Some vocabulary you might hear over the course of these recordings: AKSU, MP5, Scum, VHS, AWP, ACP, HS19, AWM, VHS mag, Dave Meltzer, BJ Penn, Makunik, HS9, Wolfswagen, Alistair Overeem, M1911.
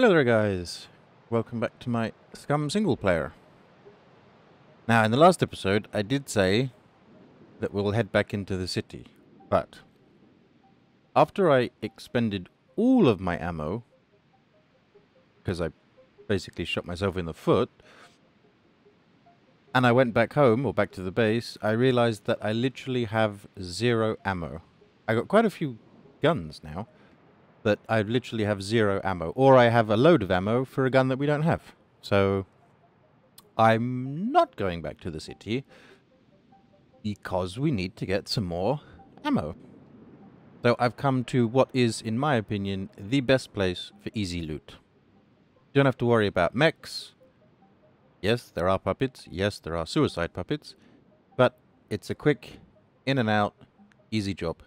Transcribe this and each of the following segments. Hello there guys, welcome back to my Scum single player. Now in the last episode I did say that we'll head back into the city, but after I expended all of my ammo, because I basically shot myself in the foot, and I went back home, or back to the base, I realized that I literally have zero ammo. I got quite a few guns now, but I literally have zero ammo, or I have a load of ammo for a gun that we don't have. So I'm not going back to the city because we need to get some more ammo. So I've come to what is, in my opinion, the best place for easy loot. Don't have to worry about mechs. Yes, there are puppets. Yes, there are suicide puppets. But it's a quick, in and out, easy job.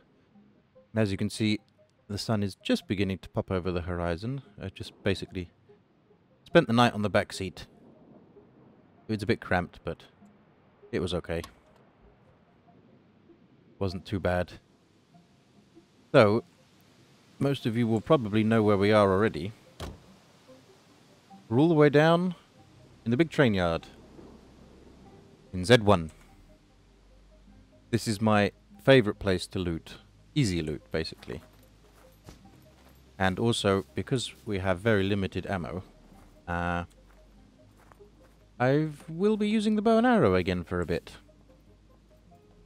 And as you can see, the sun is just beginning to pop over the horizon. I just basically spent the night on the back seat. It was a bit cramped, but it was okay. Wasn't too bad. So, most of you will probably know where we are already. We're all the way down in the big train yard in Z1. This is my favorite place to loot. Easy loot, basically. And also, because we have very limited ammo, I will be using the bow and arrow again for a bit.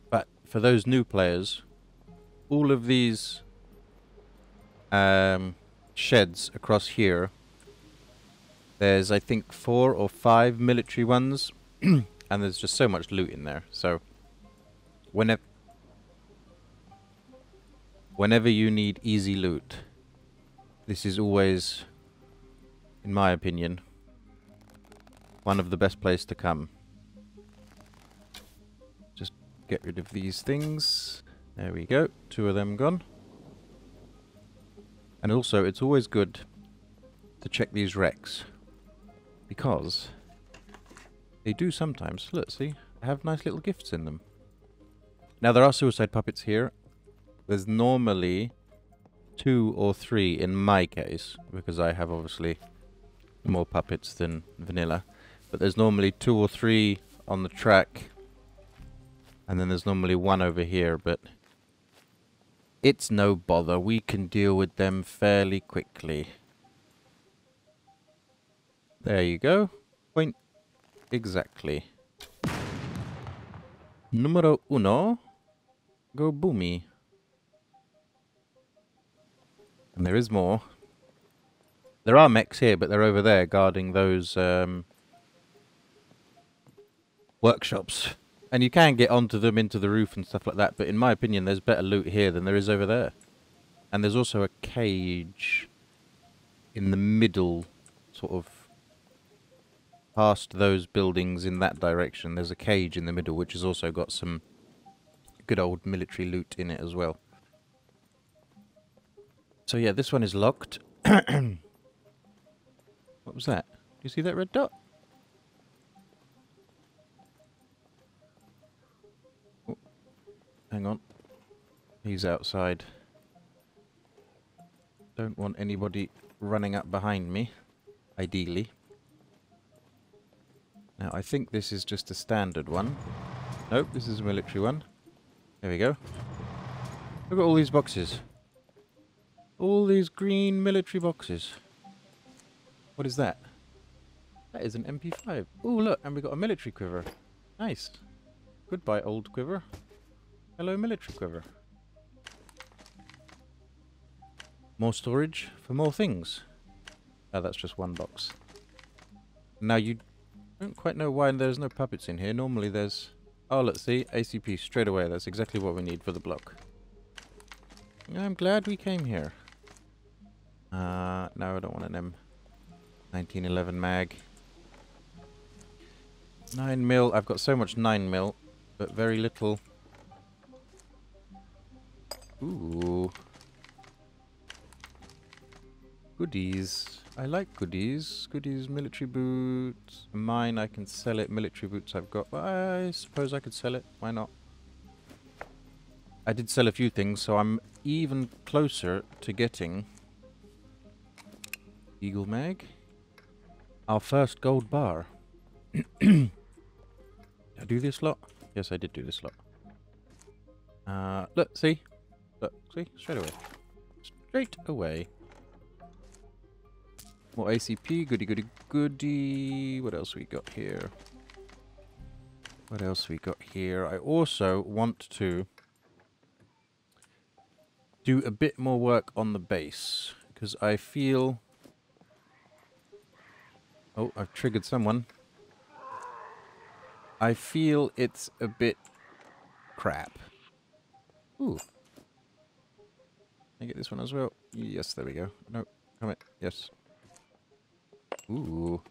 But for those new players, all of these sheds across here, there's I think 4 or 5 military ones, and there's just so much loot in there. So whenever you need easy loot, this is always, in my opinion, one of the best places to come. Just get rid of these things. There we go. 2 of them gone. And also, it's always good to check these wrecks, because they do sometimes, let's see, have nice little gifts in them. Now, there are suicide puppets here. There's normally 2 or 3 in my case, because I have obviously more puppets than vanilla, but there's normally 2 or 3 on the track, and then there's normally 1 over here, but it's no bother, we can deal with them fairly quickly. There you go, point exactly. Numero uno, go boomy. And there is more. There are mechs here, but they're over there guarding those workshops. And you can get onto them, into the roof and stuff like that, but in my opinion there's better loot here than there is over there. And there's also a cage in the middle, sort of past those buildings in that direction. There's a cage in the middle which has also got some good old military loot in it as well. So yeah, this one is locked. What was that? Do you see that red dot? Oh, hang on. He's outside. Don't want anybody running up behind me, ideally. Now, I think this is just a standard one. Nope, this is a military one. There we go. Look at all these boxes. All these green military boxes. What is that? That is an MP5. Oh, look, and we got a military quiver. Nice. Goodbye, old quiver. Hello, military quiver. More storage for more things. Oh, that's just one box. Now, you don't quite know why there's no puppets in here. Normally there's... Oh, let's see. ACP straight away. That's exactly what we need for the block. I'm glad we came here. No, I don't want an M1911 mag. 9mm, I've got so much 9mm, but very little. Ooh. Goodies. I like goodies. Goodies, military boots. Mine, I can sell it. Military boots I've got. I suppose I could sell it. Why not? I did sell a few things, so I'm even closer to getting Eagle mag. Our first gold bar. Did I do this lot? Yes, I did do this lot. Look, see? Look, see? Straight away. Straight away. More ACP. Goody, goody, goody. What else we got here? What else we got here? I also want to do a bit more work on the base, because I feel... Oh, I've triggered someone. I feel it's a bit crap. Ooh. Can I get this one as well? Yes, there we go. No, come on. Yes. Ooh.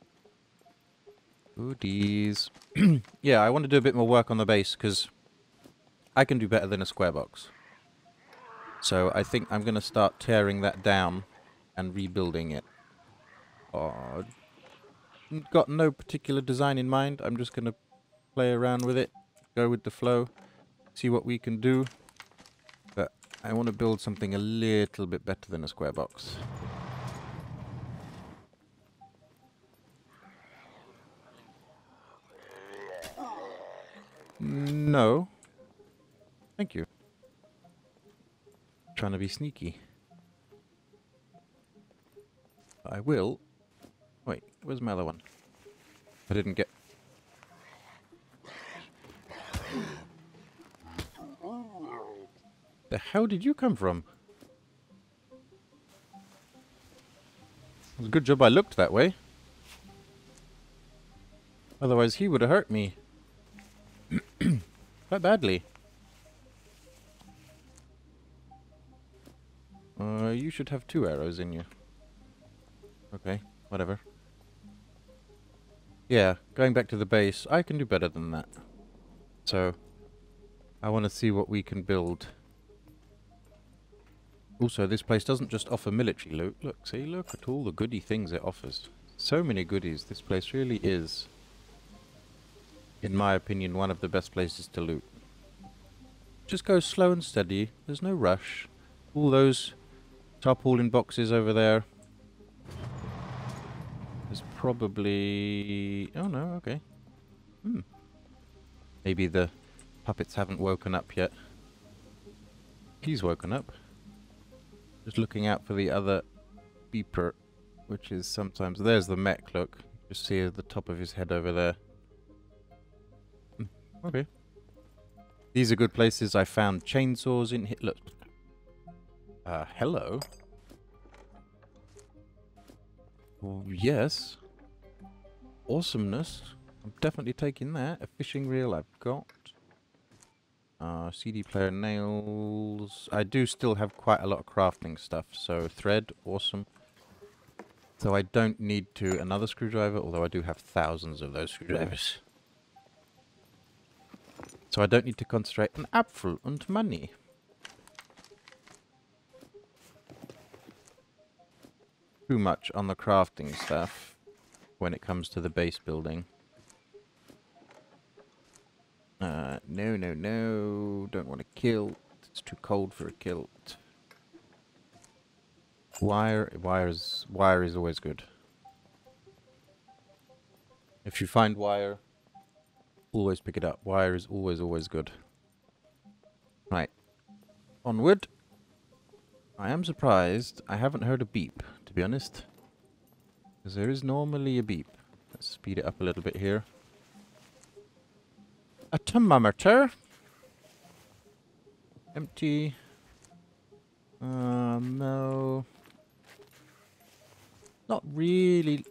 Goodies. Yeah, I want to do a bit more work on the base, because I can do better than a square box. So I think I'm going to start tearing that down and rebuilding it. Oh, got no particular design in mind. I'm just going to play around with it, go with the flow, see what we can do. But I want to build something a little bit better than a square box. No. Thank you. Trying to be sneaky. I will. Wait, where's my other one? I didn't get. The hell did you come from? It was a good job I looked that way. Otherwise, he would have hurt me quite badly. You should have 2 arrows in you. Okay, whatever. Yeah, going back to the base, I can do better than that. So, I want to see what we can build. Also, this place doesn't just offer military loot. Look, see, look at all the goody things it offers. So many goodies. This place really is, in my opinion, one of the best places to loot. Just go slow and steady. There's no rush. All those tarpaulin boxes over there. There's probably... Oh no, okay. Hmm. Maybe the puppets haven't woken up yet. He's woken up. Just looking out for the other beeper, which is sometimes... There's the mech, look. Just see the top of his head over there. Hmm. Okay. These are good places. I found chainsaws in here. Look. Hello? Yes. Awesomeness. I'm definitely taking that. A fishing reel I've got. CD player, nails. I do still have quite a lot of crafting stuff. So thread, awesome. So I don't need to another screwdriver, although I do have thousands of those screwdrivers. So I don't need to concentrate on Apfel and money. Too much on the crafting stuff when it comes to the base building. No, no, no. Don't want a kilt. It's too cold for a kilt. Wire is always good. If you find wire, always pick it up. Wire is always good. Right. Onward. I am surprised I haven't heard a beep, to be honest, because there is normally a beep. Let's speed it up a little bit here. A thermometer. Empty. No. Not really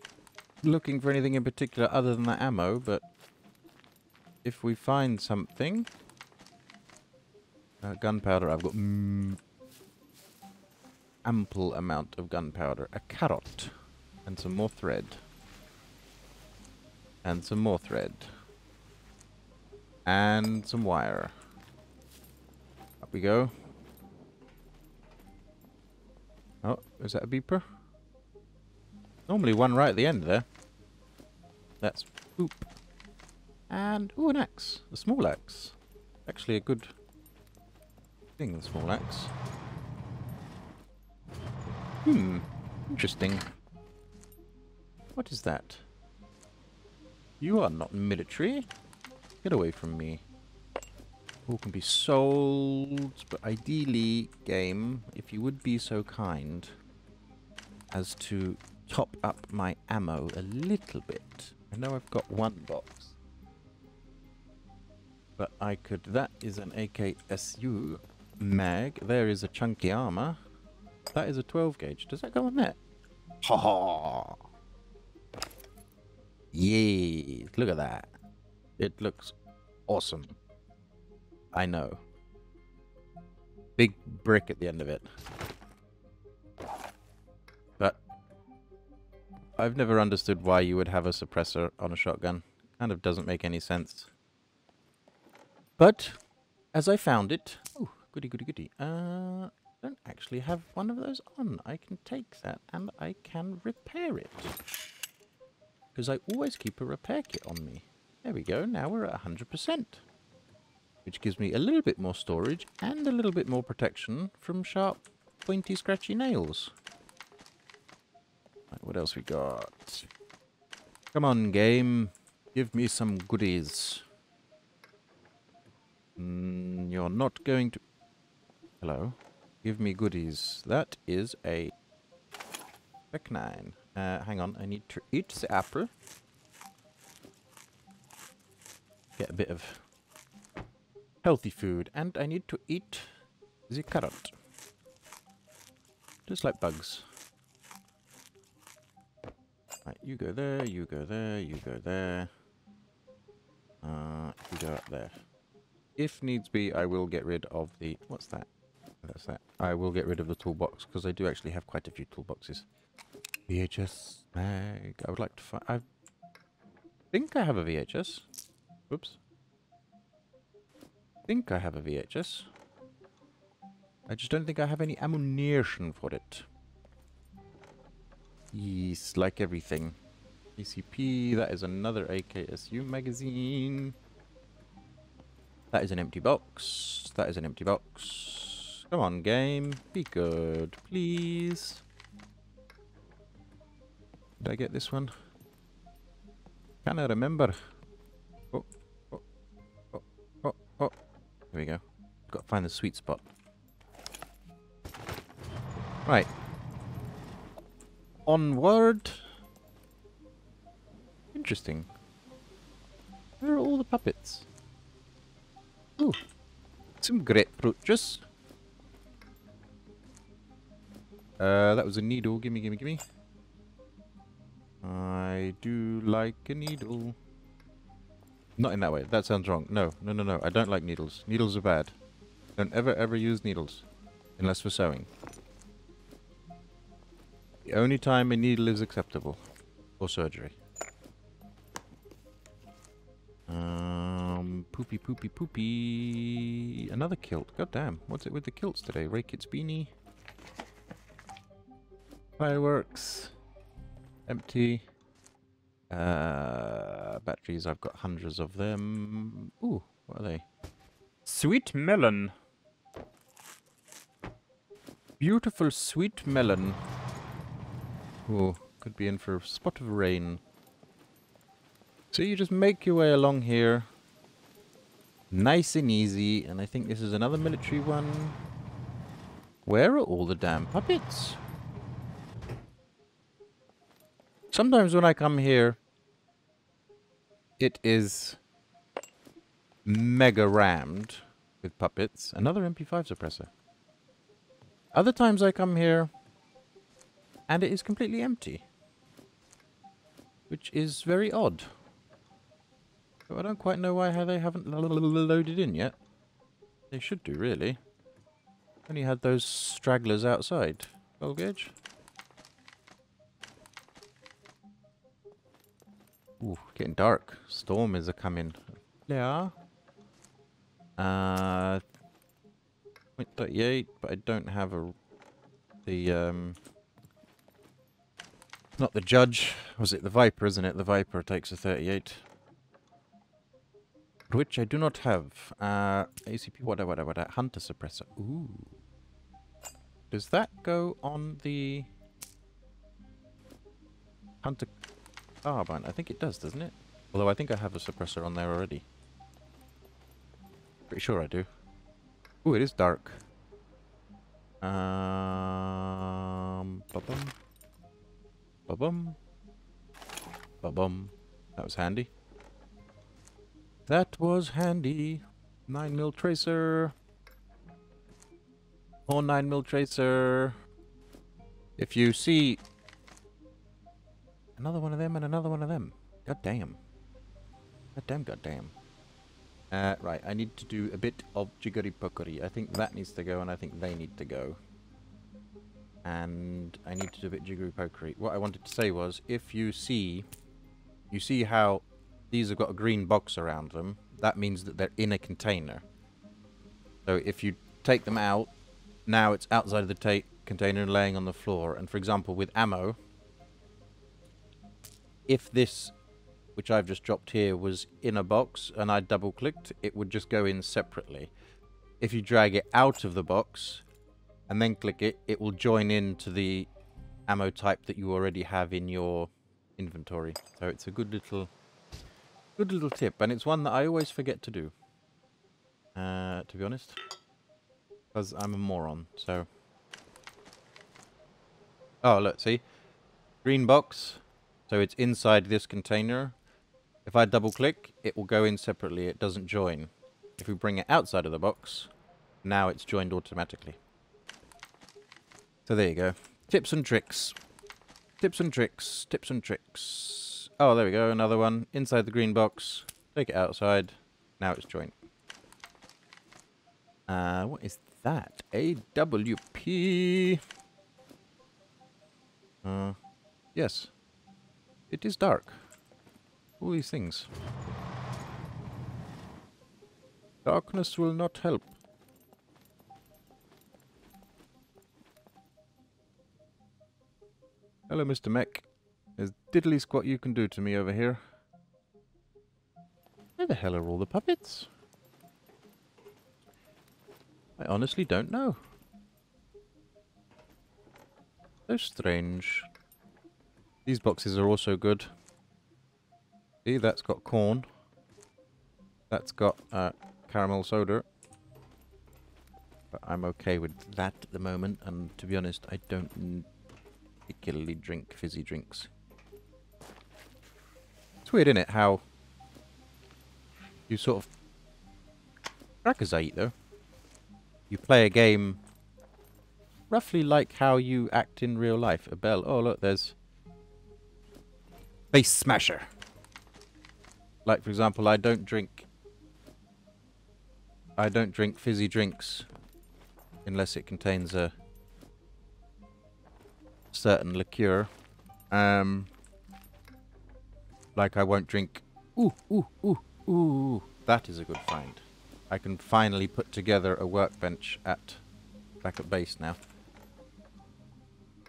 looking for anything in particular other than the ammo, but if we find something... gunpowder, I've got... ample amount of gunpowder. A carrot. And some more thread. And some more thread. And some wire. Up we go. Oh, is that a beeper? Normally one right at the end there. That's poop. And, ooh, an axe. A small axe. Actually a good thing, the small axe. Hmm, interesting. What is that? You are not military. Get away from me. All can be sold, but ideally, game, if you would be so kind as to top up my ammo a little bit. I know I've got one box, but I could... That is an AKSU mag. There is a chunky armor. That is a 12 gauge. Does that go on there? Ha ha! Yay! Look at that. It looks awesome. I know. Big brick at the end of it. But I've never understood why you would have a suppressor on a shotgun. Kind of doesn't make any sense. But as I found it... Oh, goody, goody, goody. I don't actually have one of those on. I can take that and I can repair it. Because I always keep a repair kit on me. There we go. Now we're at 100%. Which gives me a little bit more storage and a little bit more protection from sharp, pointy, scratchy nails. Right, what else we got? Come on, game. Give me some goodies. You're not going to... Hello. Give me goodies. That is a... Beck9. Hang on, I need to eat the apple. Get a bit of... healthy food, and I need to eat the carrot. Just like bugs. Right, you go there, you go there, you go there. You go up there. If needs be, I will get rid of the... What's that? That's that. I will get rid of the toolbox, because I do actually have quite a few toolboxes. VHS mag. I would like to find... I think I have a VHS. Oops. I think I have a VHS. I just don't think I have any ammunition for it. Yes, like everything. ECP, that is another AKSU magazine. That is an empty box. That is an empty box. Come on, game. Be good, please. Did I get this one? Can I remember? Oh, oh, oh, oh, oh. There we go. Got to find the sweet spot. Right. Onward. Interesting. Where are all the puppets? Ooh. Some grapefruit juice. That was a needle. Gimme, gimme, gimme. I do like a needle. Not in that way. That sounds wrong. No, no, no, no. I don't like needles. Needles are bad. Don't ever, ever use needles. Unless for sewing. The only time a needle is acceptable. For surgery. Poopy, poopy, poopy. Another kilt. God damn. What's it with the kilts today? Ray Kit's beanie. Fireworks. Empty. Batteries, I've got hundreds of them. Ooh, what are they? Sweet melon. Beautiful sweet melon. Ooh, could be in for a spot of rain. So you just make your way along here. Nice and easy. And I think this is another military one. Where are all the damn puppets? Sometimes when I come here, it is mega rammed with puppets. Another MP5 suppressor. Other times I come here, and it is completely empty. Which is very odd. So I don't quite know why how they haven't loaded in yet. They should do, really. Only had those stragglers outside. 12 gauge. Ooh, getting dark. Storm is a coming. Yeah. 0.38, but I don't have a... The, Not the Judge. Was it the Viper, isn't it? The Viper takes a 38. Which I do not have. ACP, what, Hunter suppressor. Ooh. Does that go on the... Hunter... carbine. I think it does, doesn't it? Although I think I have a suppressor on there already. Pretty sure I do. Ooh, it is dark. Ba-bum. Ba-bum. Ba-bum. That was handy. That was handy. 9mm tracer. Oh, 9mm tracer. If you see another one of them and another one of them. God damn. God damn, god damn. Right, I need to do a bit of jiggery-pokery. I think that needs to go, and I think they need to go. And I need to do a bit jiggery-pokery. What I wanted to say was, if you see... You see how these have got a green box around them? That means that they're in a container. So if you take them out, now it's outside of the container and laying on the floor. And for example, with ammo, if this... which I've just dropped here, was in a box, and I double-clicked, it would just go in separately. If you drag it out of the box, and then click it, it will join in to the ammo type that you already have in your inventory. So it's a good little tip, and it's one that I always forget to do, to be honest, because I'm a moron, so... Oh, look, see? Green box, so it's inside this container. If I double-click, it will go in separately. It doesn't join. If we bring it outside of the box, now it's joined automatically. So there you go. Tips and tricks. Tips and tricks. Tips and tricks. Oh, there we go. Another one. Inside the green box. Take it outside. Now it's joined. What is that? AWP. Yes. It is dark. All these things. Darkness will not help. Hello, Mr. Mech. There's diddly squat you can do to me over here. Where the hell are all the puppets? I honestly don't know. So strange. These boxes are also good. See, that's got corn. That's got caramel soda. But I'm okay with that at the moment, and to be honest, I don't particularly drink fizzy drinks. It's weird, isn't it, how you sort of... Crackers I eat, though. You play a game roughly like how you act in real life. A bell. Oh, look, there's... Face Smasher. Like, for example, I don't drink fizzy drinks unless it contains a certain liqueur. Like, I won't drink... Ooh, ooh, ooh, ooh. That is a good find. I can finally put together a workbench back at base now.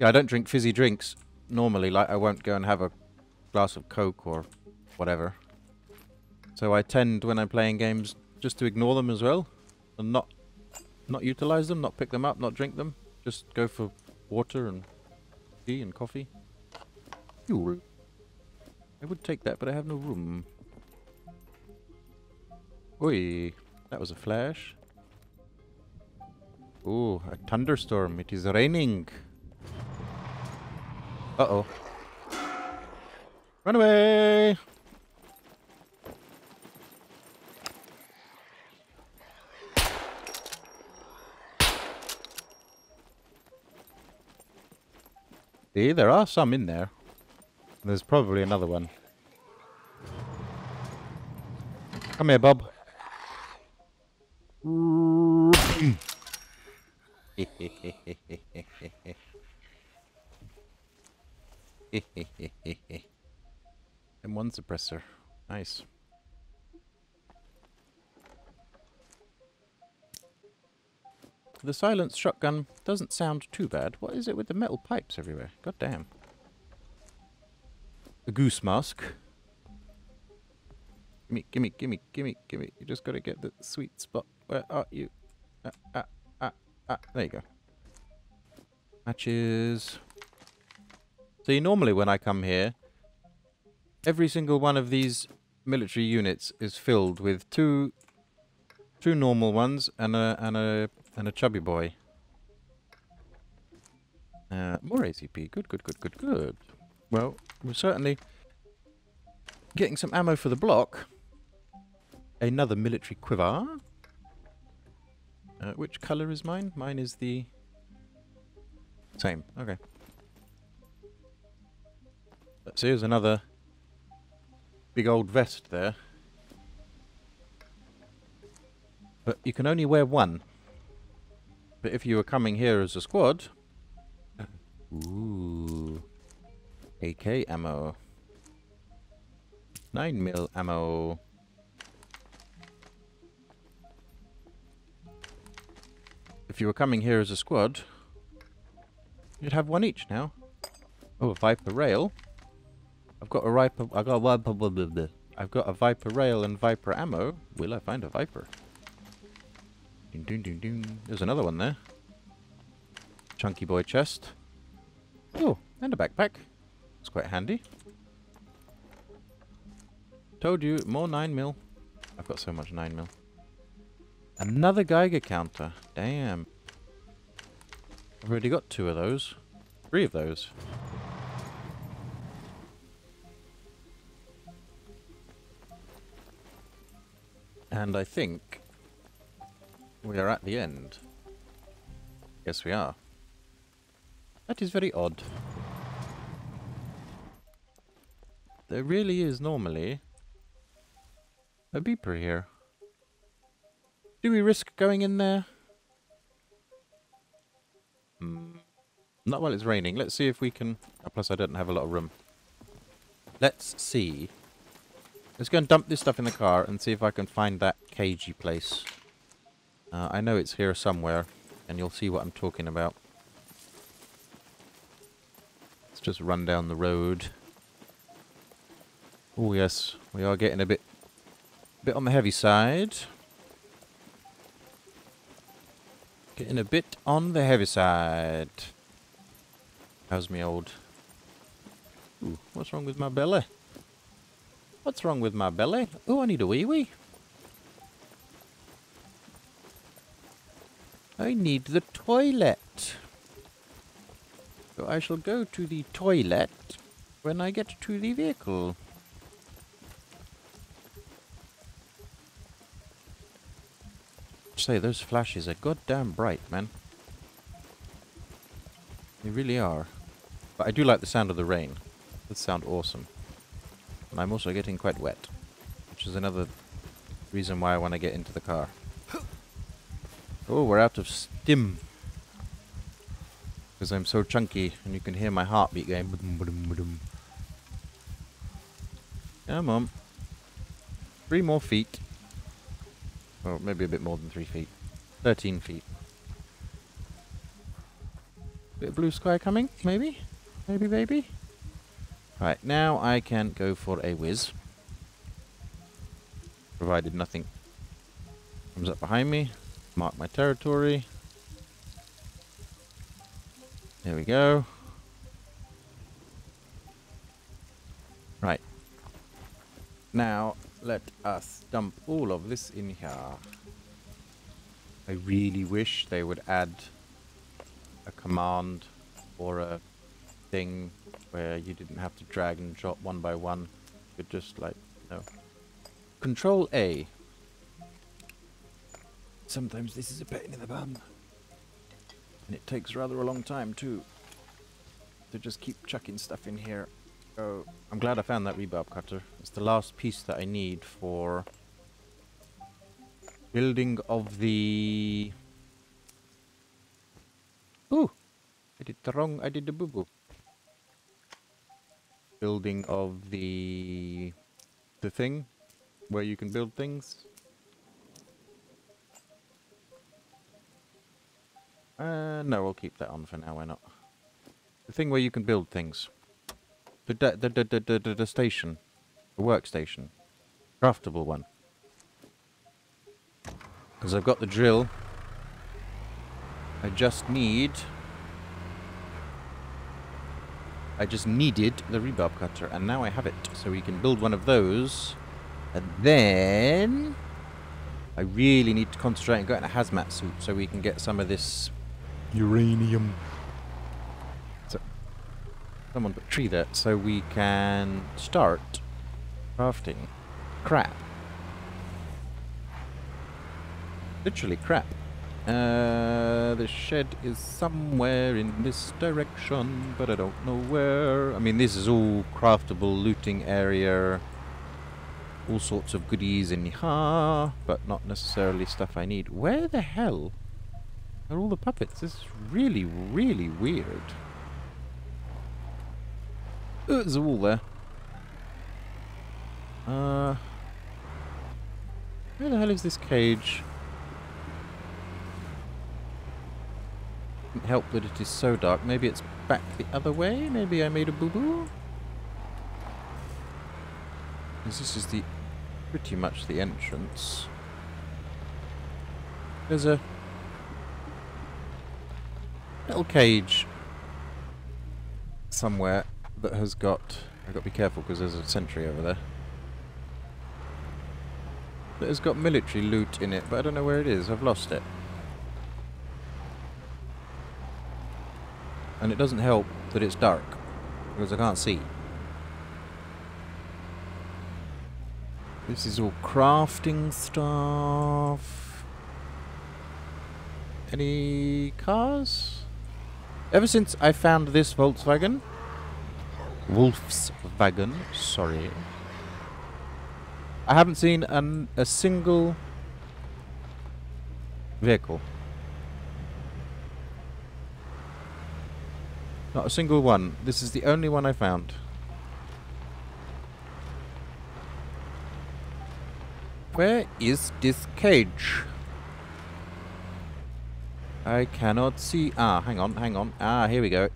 Yeah, I don't drink fizzy drinks normally. Like, I won't go and have a glass of Coke or whatever. So I tend, when I'm playing games, just to ignore them as well, and not utilize them, not pick them up, not drink them. Just go for water and tea and coffee. Ooh. I would take that, but I have no room. Oi, that was a flash. Ooh, a thunderstorm. It is raining. Uh-oh. Run away! See, there are some in there. There's probably another one. Come here, Bob. M1 suppressor. Nice. The silenced shotgun doesn't sound too bad. What is it with the metal pipes everywhere? God damn. A goose mask. Gimme, gimme, gimme, gimme, gimme. You just gotta get the sweet spot. Where are you? There you go. Matches. See, normally when I come here, Every single one of these military units is filled with two normal ones and a chubby boy. More ACP. Good. Well, we're certainly getting some ammo for the block. Another military quiver. Which colour is mine? Mine is the same. Okay. Let's see, here's another big old vest there. But you can only wear one. But if you were coming here as a squad... Ooh. AK ammo. 9mm ammo. If you were coming here as a squad, you'd have one each now. Oh, a Viper rail. I've got a Viper rail and Viper ammo. Will I find a Viper? Dun, dun, dun, dun. There's another one there. Chunky boy chest. Oh, and a backpack. It's quite handy. Told you, more 9mm. I've got so much 9mm. Another Geiger counter. Damn. I've already got two of those. Three of those. And I think we are at the end. Yes, we are. That is very odd. There really is normally a beeper here. Do we risk going in there? Not while it's raining. Let's see if we can... Oh, plus, I don't have a lot of room. Let's see. Let's go and dump this stuff in the car and see if I can find that cagey place. I know it's here somewhere, and you'll see what I'm talking about. Let's just run down the road. Oh, yes. We are getting a bit on the heavy side. Getting a bit on the heavy side. How's me old? Ooh, what's wrong with my belly? What's wrong with my belly? Ooh, I need a wee-wee. I need the toilet. So I shall go to the toilet when I get to the vehicle. Say those flashes are goddamn bright, man. They really are. But I do like the sound of the rain. That sounds awesome. And I'm also getting quite wet, which is another reason why I want to get into the car. Oh, we're out of stim. Because I'm so chunky, and you can hear my heartbeat going. Come on. 3 more feet. Well, maybe a bit more than 3 feet. 13 feet. Bit of blue sky coming, maybe? Maybe, baby? Right, now I can go for a whiz. Provided nothing comes up behind me. Mark my territory. There we go. Right. Now... let us dump all of this in here. I really wish they would add a command or a thing where you didn't have to drag and drop one by one. You could just like, no. Control A. Sometimes this is a pain in the bum. And it takes rather a long time too. To just keep chucking stuff in here. Oh, I'm glad I found that rebarb cutter. It's the last piece that I need for building of the... Ooh! I did the wrong... I did the boo-boo. Building of the... the thing where you can build things. No, we'll keep that on for now, why not? The thing where you can build things. The station. The workstation. Craftable one. Because I've got the drill. I just need... I just needed the rebarb cutter, and now I have it. So we can build one of those, and then I really need to concentrate on getting a hazmat suit so we can get some of this uranium. So, someone put tree there, so we can start crafting. Crap. Literally crap. The shed is somewhere in this direction, but I don't know where. I mean, this is all craftable looting area. All sorts of goodies in here, but not necessarily stuff I need. Where the hell are all the puppets? This is really, really weird. Oh, there's a wall there. Where the hell is this cage? Can't help that it is so dark. Maybe it's back the other way? Maybe I made a boo-boo? This is the pretty much the entrance. There's a little cage somewhere that has got... I've got to be careful because there's a sentry over there. That has got military loot in it, but I don't know where it is. I've lost it. And it doesn't help that it's dark, because I can't see. This is all crafting stuff. Any cars? Ever since I found this Volkswagen, sorry, I haven't seen a single vehicle. Not a single one. This is the only one I found. Where is this cage? I cannot see. Ah, hang on, hang on. Ah, here we go.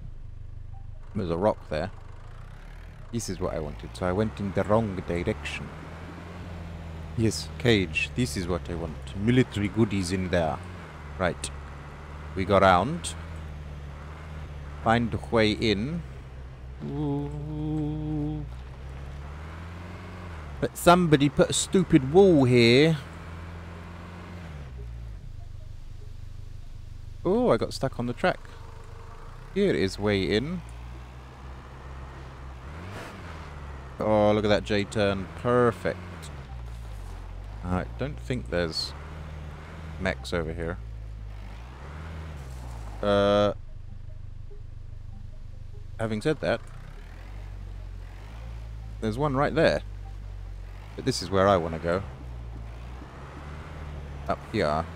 There's a rock there. This is what I wanted, so I went in the wrong direction. Yes, cage. This is what I want. Military goodies in there. Right. We go round. Find the way in. Ooh. But somebody put a stupid wall here. Oh, I got stuck on the track. Here is way in. Oh, look at that J-turn. Perfect. I don't think there's mechs over here. Having said that, there's one right there. But this is where I want to go. Up here.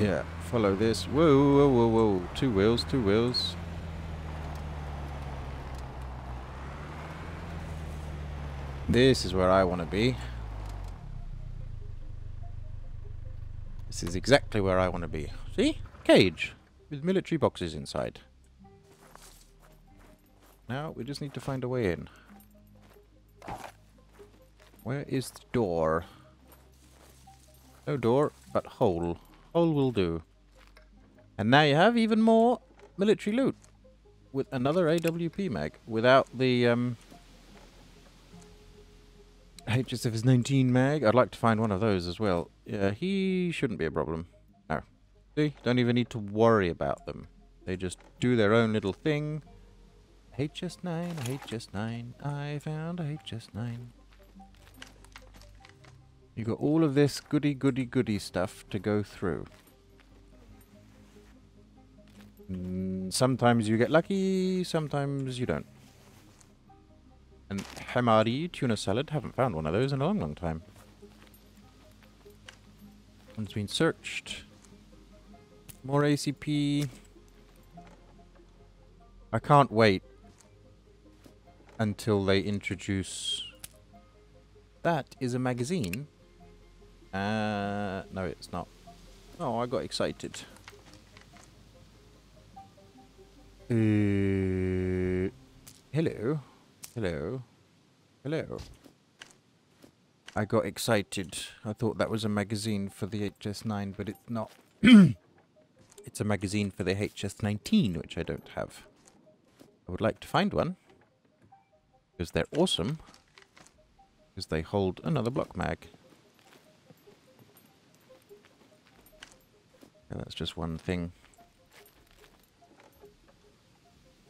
Yeah, follow this. Whoa, whoa, whoa, whoa. Two wheels, two wheels. This is where I want to be. This is exactly where I want to be. See? Cage. With military boxes inside. Now, we just need to find a way in. Where is the door? No door, but hole. Hole will do. And now you have even more military loot. With another AWP mag. Without the, HS19 mag. I'd like to find one of those as well. Yeah, he shouldn't be a problem. No. See? Don't even need to worry about them. They just do their own little thing. HS9, HS9, I found a HS9. You got all of this goody stuff to go through. Sometimes you get lucky, sometimes you don't. And hamari, tuna salad, haven't found one of those in a long time. One's been searched. More ACP. I can't wait until they introduce... That is a magazine. No, it's not. Oh, I got excited. Hello. Hello. Hello. I got excited. I thought that was a magazine for the HS9, but it's not. It's a magazine for the HS19, which I don't have. I would like to find one, because they're awesome, because they hold another block mag. And that's just one thing.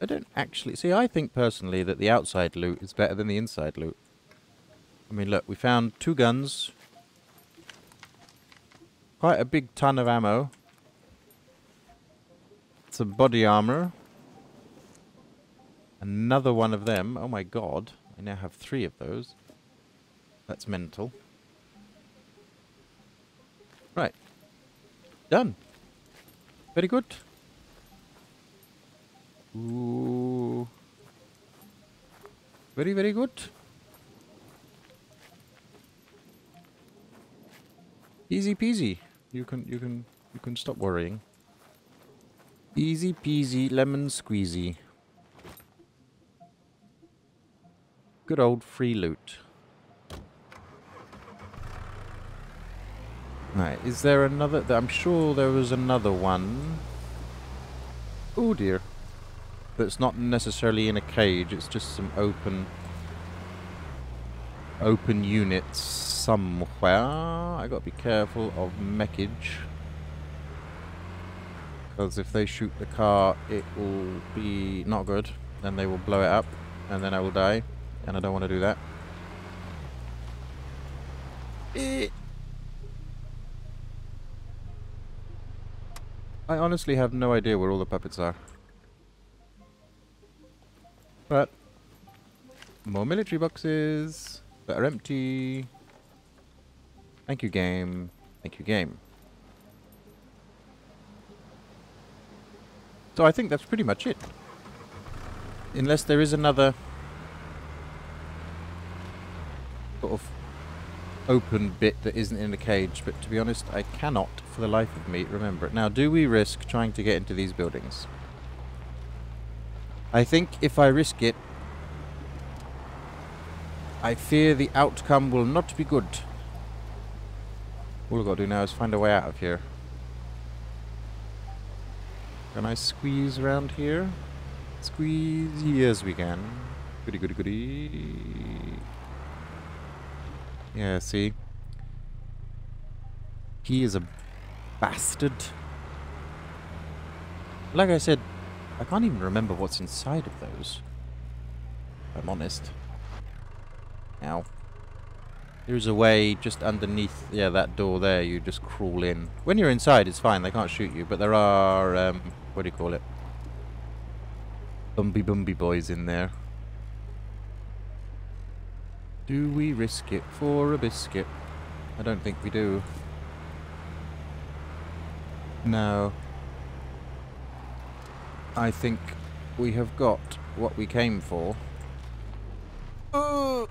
I don't actually... See, I think personally that the outside loot is better than the inside loot. I mean, look, we found 2 guns. Quite a big ton of ammo. Some body armor. Another one of them. Oh my god. I now have 3 of those. That's mental. Right. Done. Very good. Ooh. Very, very good. Easy peasy. You can stop worrying. Easy peasy lemon squeezy. Good old free loot. Right, is there another? I'm sure there was another one. Oh dear. That's not necessarily in a cage, it's just some open units somewhere. I gotta be careful of mechage, because if they shoot the car it will be not good and they will blow it up and then I will die, and I don't want to do that. I honestly have no idea where all the puppets are, but more military boxes that are empty. Thank you, game. Thank you, game. So I think that's pretty much it. Unless there is another sort of open bit that isn't in a cage, but to be honest, I cannot for the life of me remember it. Now, do we risk trying to get into these buildings? I think if I risk it, I fear the outcome will not be good. All I've got to do now is find a way out of here. Can I squeeze around here? Squeeze? Yes, we can. Goody, goody, goody. Yeah, see? He is a bastard. Like I said, I can't even remember what's inside of those, if I'm honest. Now, there's a way just underneath, yeah, that door there, you just crawl in. When you're inside, it's fine, they can't shoot you, but there are, what do you call it? Bumby boys in there. Do we risk it for a biscuit? I don't think we do. No. I think we have got what we came for. Oh!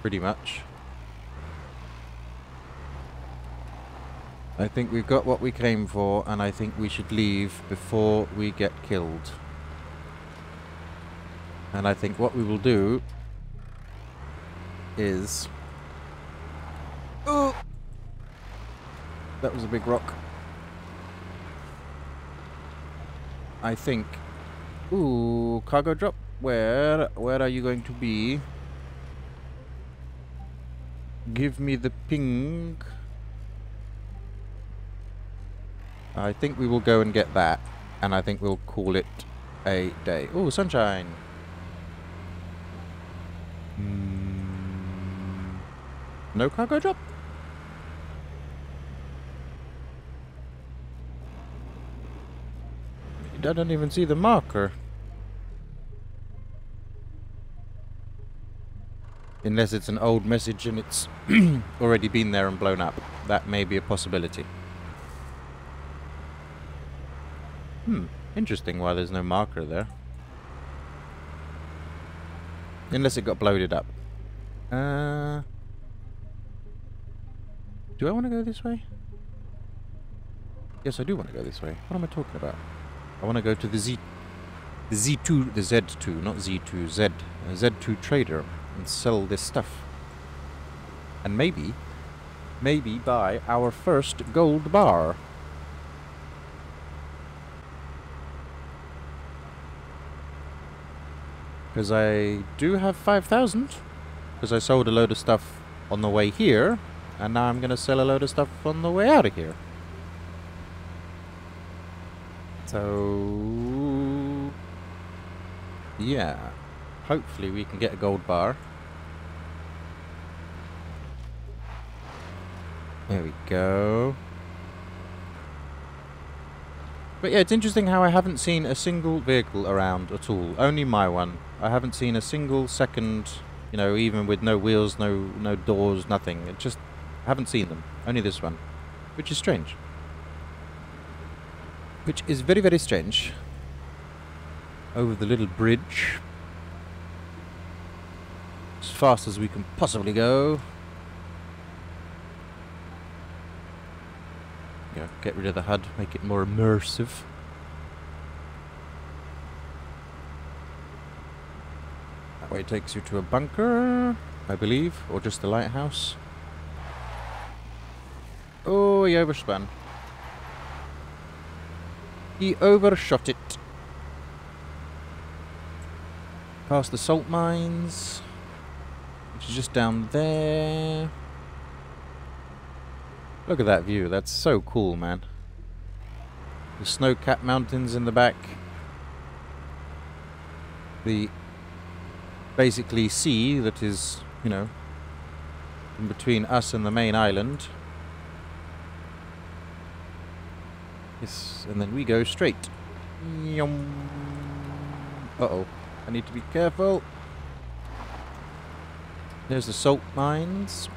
Pretty much. I think we've got what we came for, and I think we should leave before we get killed. And I think what we will do is... Oh! That was a big rock. I think... Ooh, cargo drop? Where are you going to be? Give me the ping. I think we will go and get that, and I think we'll call it a day. Ooh, sunshine. No cargo drop? I don't even see the marker. Unless it's an old message and it's already been there and blown up. That may be a possibility. Hmm. Interesting why there's no marker there. Unless it got bloated up. Do I want to go this way? Yes, I do want to go this way. What am I talking about? I want to go to the Z2, the Z2, not Z2, Z2 trader. and sell this stuff. And maybe buy our first gold bar. Because I do have 5,000. Because I sold a load of stuff on the way here. And now I'm going to sell a load of stuff on the way out of here. So... yeah. Hopefully we can get a gold bar. There we go. But yeah, it's interesting how I haven't seen a single vehicle around at all. Only my one. I haven't seen a single second, you know, even with no wheels, no doors, nothing. It just... I haven't seen them. Only this one. Which is strange. Which is very, very strange. Over the little bridge. As fast as we can possibly go. Yeah, get rid of the HUD, make it more immersive. That way it takes you to a bunker, I believe, or just a lighthouse. Oh, he overspan. He overshot it. Past the salt mines, which is just down there. Look at that view, that's so cool, man. The snow-capped mountains in the back. The basically sea that is, you know, in between us and the main island. Yes, and then we go straight. Uh-oh, I need to be careful. There's the salt mines.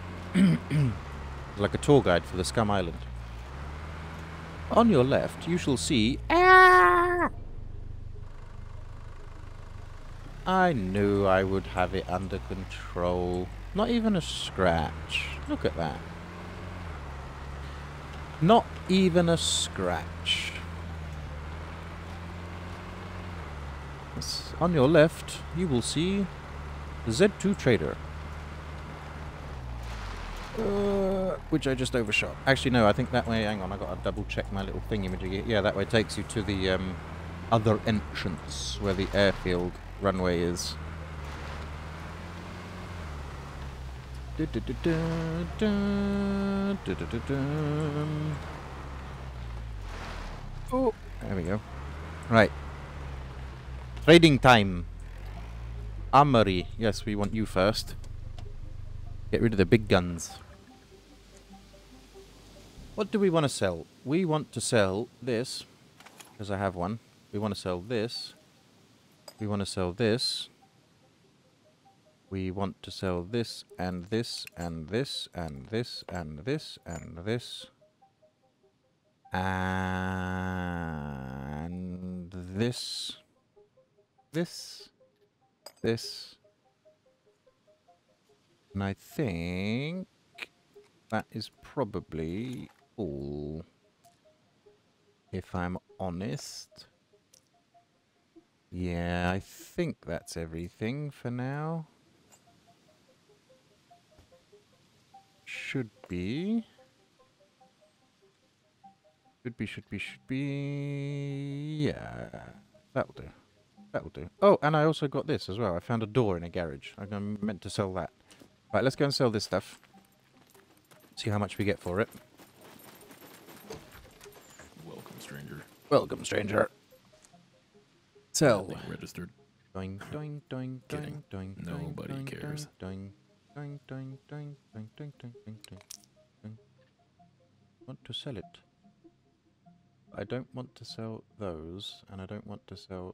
Like a tour guide for the Scum Island. On your left, you shall see... ah! I knew I would have it under control. Not even a scratch. Look at that. Not even a scratch. Yes. On your left, you will see the Z2 Trader. Which I just overshot. Actually, no, I think that way... hang on, I got to double-check my little thingy. Yeah, that way takes you to the other entrance, where the airfield runway is. Oh, there we go. Right. Trading time. Armory. Yes, we want you first. Get rid of the big guns. What do we want to sell? We want to sell this, because I have one. We want to sell this. We want to sell this. We want to sell this, and this, and this, and this, and this, and this. And this. This. This. And I think that is probably... all, if I'm honest. Yeah, I think that's everything for now. Should be. Should be. Yeah, that'll do. That'll do. Oh, and I also got this as well. I found a door in a garage. I meant to sell that. Right, let's go and sell this stuff. See how much we get for it. Welcome, stranger. Sell. Nothing registered. Doing, doing, doing, doing, doing. Nobody cares. Doing, doing, doing, doing, doing, doing, doing, doing. Want to sell it? I don't want to sell those, and I don't want to sell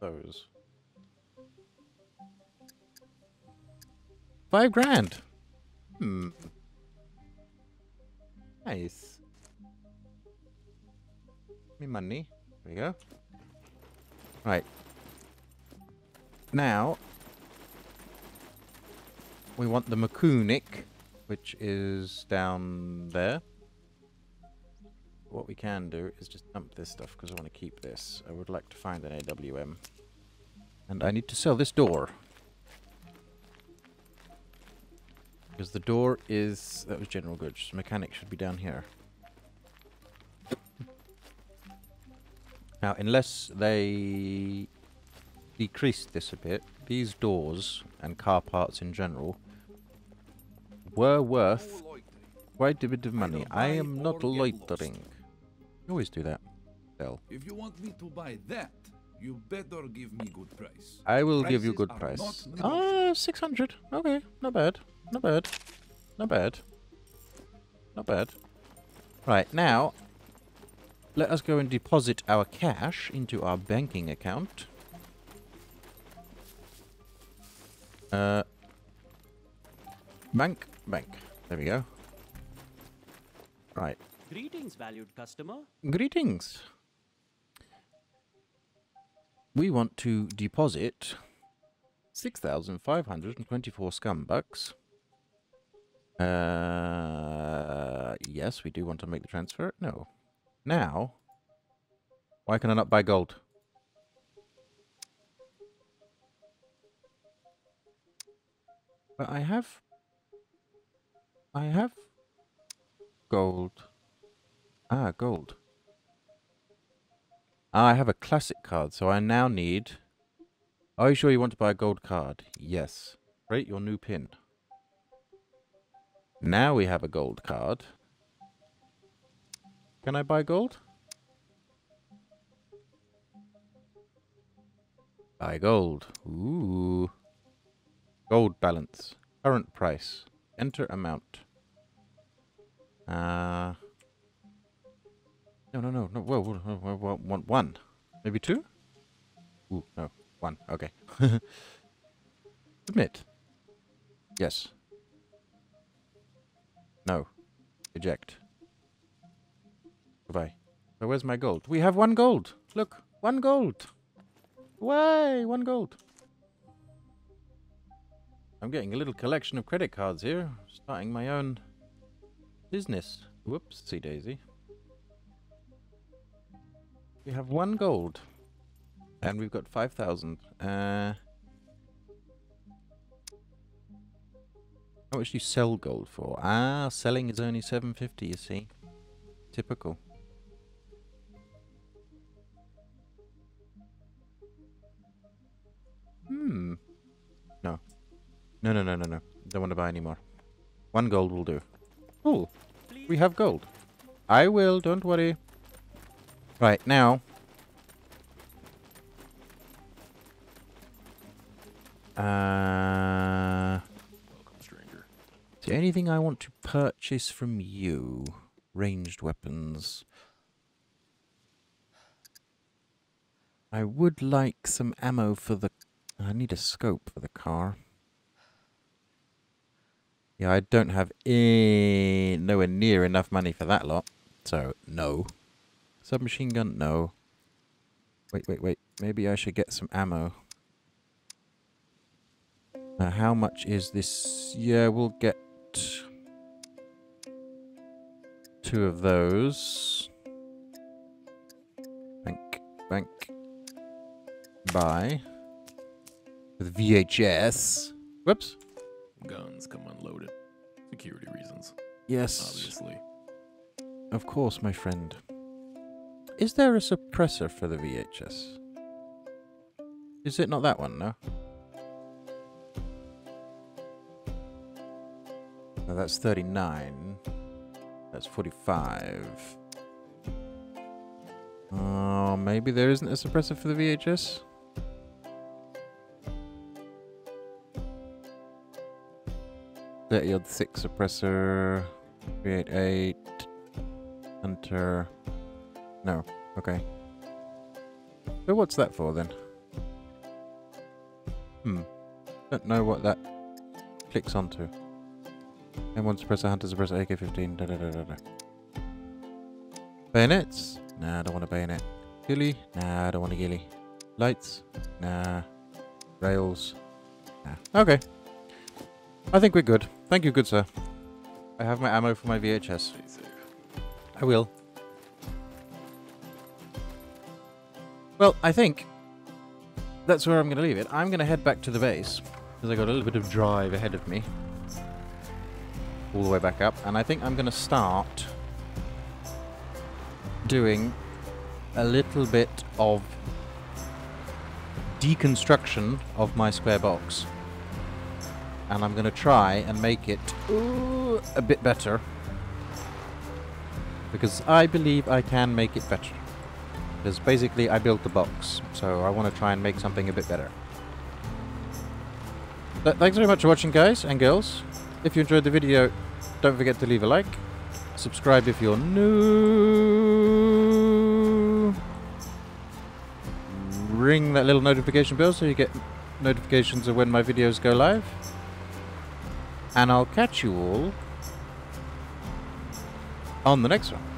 those. 5 grand. Hmm. Nice. Me money. There we go. Right. Now, we want the Makunik, which is down there. What we can do is just dump this stuff, because I want to keep this. I would like to find an AWM. And I need to sell this door. Because the door is... That was general goods. Mechanic should be down here. Now, unless they decrease this a bit, these doors and car parts in general were worth quite a bit of money. I am not loitering. You always do that. Sell. If you want me to buy that, you better give me good price. I will give you good price. Ah, 600. Okay, not bad. Not bad. Not bad. Not bad. Right, now... Let us go and deposit our cash into our banking account. Bank. There we go. Right. Greetings, valued customer. Greetings. We want to deposit 6,524 scum bucks. Yes, we do want to make the transfer. No. Now, why can I not buy gold? But I have gold. Ah, gold. I have a classic card, so I now need... Are you sure you want to buy a gold card? Yes. Create your new pin. Now we have a gold card. Can I buy gold? Buy gold. Ooh. Gold balance. Current price. Enter amount. No. Well, want one. Maybe two? Ooh, no. One. Okay. Submit. Yes. No. Eject. Goodbye. So where's my gold? We have one gold. Look, one gold. Why? One gold. I'm getting a little collection of credit cards here. Starting my own business. Whoopsie daisy. We have one gold. And we've got 5,000. How much do you sell gold for? Ah, selling is only 750, you see. Typical. No. Don't want to buy any more. One gold will do. Cool. We have gold. I will, don't worry. Right, now. Welcome, stranger. Is there anything I want to purchase from you? Ranged weapons. I would like some ammo for the... I need a scope for the car. Yeah, I don't have nowhere near enough money for that lot. So, no. Submachine gun, no. Wait. Maybe I should get some ammo. How much is this? Yeah, we'll get two of those. Bank. Buy. With VHS. Whoops. Guns come unloaded. Security reasons. Yes. Obviously. Of course, my friend. Is there a suppressor for the VHS? Is it not that one, no? No, that's 39. That's 45. Oh, maybe there isn't a suppressor for the VHS? .30-06 suppressor, 388, enter, no, okay. So what's that for then? Don't know what that clicks onto. M1 suppressor, hunter suppressor, AK-15, da-da-da-da-da. Bayonets? Nah, I don't want a bayonet. Ghillie? Nah, I don't want a ghillie. Lights? Nah. Rails? Nah. Okay. I think we're good. Thank you, good sir. I have my ammo for my VHS. I will. Well, I think that's where I'm going to leave it. I'm going to head back to the base, because I got a little bit of drive ahead of me. all the way back up, and I think I'm going to start doing a little bit of deconstruction of my square box, and I'm going to try and make it a bit better, because I believe I can make it better, because basically I built the box, so I want to try and make something a bit better. Thanks very much for watching, guys and girls. If you enjoyed the video, don't forget to leave a like, subscribe if you're new, ring that little notification bell so you get notifications of when my videos go live, and I'll catch you all on the next one.